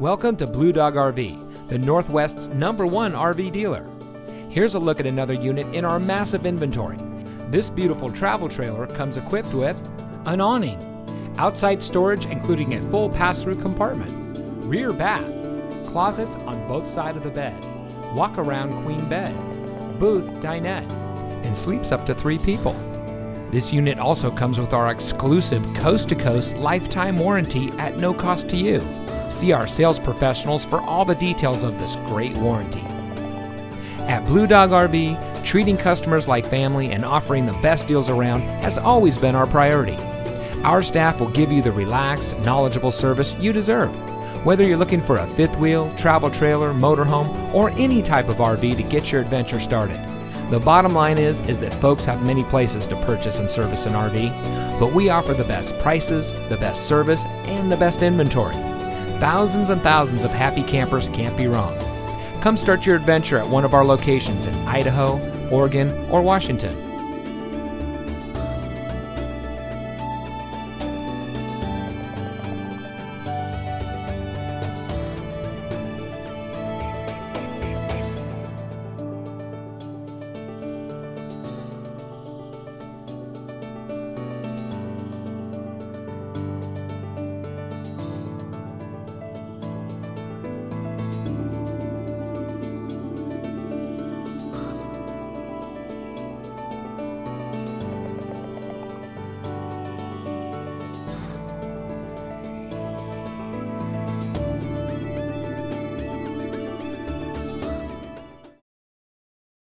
Welcome to Blue Dog RV, the Northwest's #1 RV dealer. Here's a look at another unit in our massive inventory. This beautiful travel trailer comes equipped with an awning, outside storage including a full pass-through compartment, rear bath, closets on both sides of the bed, walk-around queen bed, booth dinette, and sleeps up to 3 people. This unit also comes with our exclusive coast-to-coast lifetime warranty at no cost to you. See our sales professionals for all the details of this great warranty. At Blue Dog RV, treating customers like family and offering the best deals around has always been our priority. Our staff will give you the relaxed, knowledgeable service you deserve. Whether you're looking for a fifth wheel, travel trailer, motorhome, or any type of RV to get your adventure started. The bottom line is that folks have many places to purchase and service an RV, but we offer the best prices, the best service, and the best inventory. Thousands and thousands of happy campers can't be wrong. Come start your adventure at one of our locations in Idaho, Oregon, or Washington.